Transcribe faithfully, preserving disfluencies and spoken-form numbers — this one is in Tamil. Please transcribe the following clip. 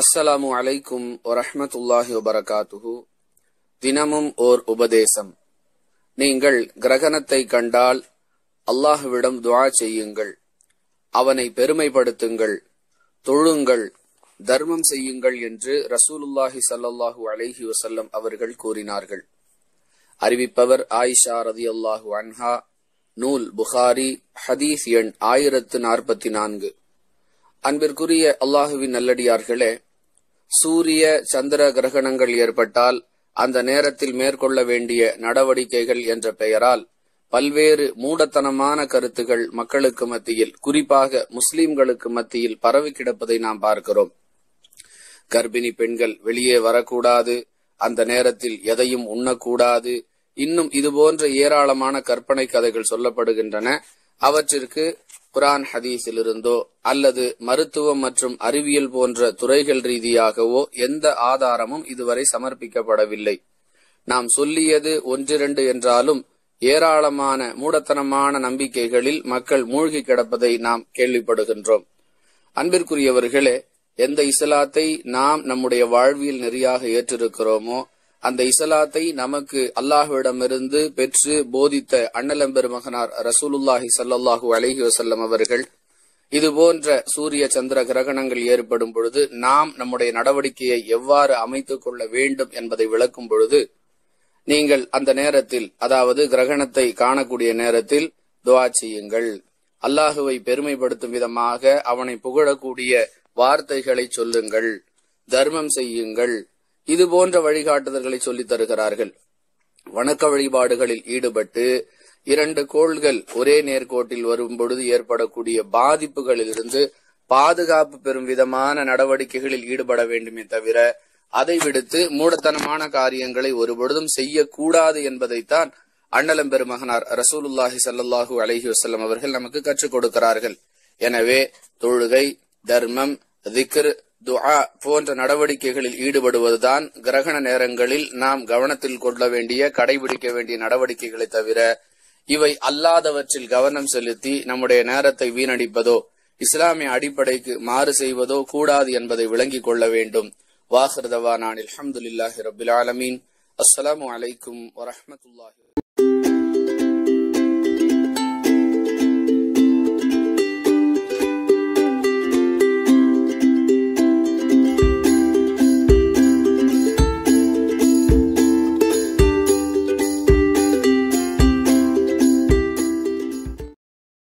അസ്സലാമുഅലൈക്കും വറഹ്മത്തുള്ളാഹി വബറകാതുഹു. ദിനമും ഓർ ഉപദേശം. நீங்கள் கிரகணத்தை கண்டால் அல்லாஹ்விடம் துஆ செய்யுங்கள், அவனை பெருமைப்படுத்துங்கள், தொழுங்கள், தர்மம் செய்யுங்கள் என்று ரசூலுல்லாஹி ஸல்லல்லாஹு அலைஹி வஸல்லம் அவர்கள் கூறினார்கள். அறிவிப்பவர் ஆயிஷா ரலியல்லாஹு அன்ஹா. நூல் புகாரி, ஹதீஸ் எண் ஆயிரத்து நாற்பத்தி நான்கு. அன்பிற்குரிய அல்லாஹுவின் நல்லடியார்களே, சூரிய சந்திர கிரகணங்கள் ஏற்பட்டால் அந்த நேரத்தில் மேற்கொள்ள வேண்டிய நடவடிக்கைகள் என்ற பெயரால் பல்வேறு மூடத்தனமான கருத்துகள் மக்களுக்கு மத்தியில், குறிப்பாக முஸ்லிம்களுக்கு மத்தியில் பரவி கிடப்பதை நாம் பார்க்கிறோம். கர்ப்பிணி பெண்கள் வெளியே வரக்கூடாது, அந்த நேரத்தில் எதையும் உண்ணக்கூடாது, இன்னும் இதுபோன்ற ஏராளமான கற்பனை கதைகள் சொல்லப்படுகின்றன. அவற்றிற்கு குரான் ஹதீஸிலிருந்தோ அல்லது மருத்துவம் மற்றும் அறிவியல் போன்ற துறைகள் ரீதியாகவோ எந்த ஆதாரமும் இதுவரை சமர்ப்பிக்கப்படவில்லை. நாம் சொல்லியது ஒன்றிரண்டு என்றாலும் ஏராளமான மூடத்தனமான நம்பிக்கைகளில் மக்கள் மூழ்கி கிடப்பதை நாம் கேள்விப்படுகின்றோம். அன்பிற்குரியவர்களே, எந்த இஸ்லாத்தை நாம் நம்முடைய வாழ்வியல் நெறியாக ஏற்றிருக்கிறோமோ அந்த இஸ்லாத்தை நமக்கு அல்லாஹ்விடமிருந்து பெற்று போதித்த அண்ணலம்பெருமகனார் ரசூலுல்லாஹி ஸல்லல்லாஹு அலைஹி வஸல்லம் அவர்கள் இதுபோன்ற சூரிய சந்திர கிரகணங்கள் ஏற்படும் பொழுது நாம் நம்முடைய நடவடிக்கையை எவ்வாறு அமைத்துக் கொள்ள வேண்டும் என்பதை விளக்கும் பொழுது, நீங்கள் அந்த நேரத்தில், அதாவது கிரகணத்தை காணக்கூடிய நேரத்தில் துஆ செய்யுங்கள், அல்லாஹுவை பெருமைப்படுத்தும் விதமாக அவனை புகழக்கூடிய வார்த்தைகளை சொல்லுங்கள், தர்மம் செய்யுங்கள், இது போன்ற வழிகாட்டுதல்களை சொல்லித் தருகிறார்கள். வணக்க வழிபாடுகளில் ஈடுபட்டு இரண்டு கோள்கள் ஒரே நேர்கோட்டில் வரும் பொழுது ஏற்படக்கூடிய பாதிப்புகளிலிருந்து பாதுகாப்பு பெறும் விதமான நடவடிக்கைகளில் ஈடுபட வேண்டுமே தவிர அதை விடுத்து மூடத்தனமான காரியங்களை ஒருபொழுதும் செய்யக்கூடாது என்பதைத்தான் அண்ணலம் பெருமகனார் ரசூலுல்லாஹி ஸல்லல்லாஹு அலைஹி வஸல்லம் அவர்கள் நமக்கு கற்றுக் கொடுக்கிறார்கள். எனவே தொழுகை, தர்மம், திக்ர், துஆ போன்ற நடவடிக்கைகளில் ஈடுபடுவதுதான் கிரகண நேரங்களில் நாம் கவனத்தில் கொள்ள வேண்டிய, கடைபிடிக்க வேண்டிய நடவடிக்கைகளை தவிர இவை அல்லாதவற்றில் கவனம் செலுத்தி நம்முடைய நேரத்தை வீணடிப்பதோ இஸ்லாமிய அடிப்படைக்கு மாறு செய்வதோ கூடாது என்பதை விளங்கிக் கொள்ள வேண்டும். வாஹிர் தவானான் அல்ஹம்துலில்லாஹி ரப்பில் ஆலமீன். அஸ்ஸலாமு அலைக்கும் வரஹ்மத்துல்லாஹி.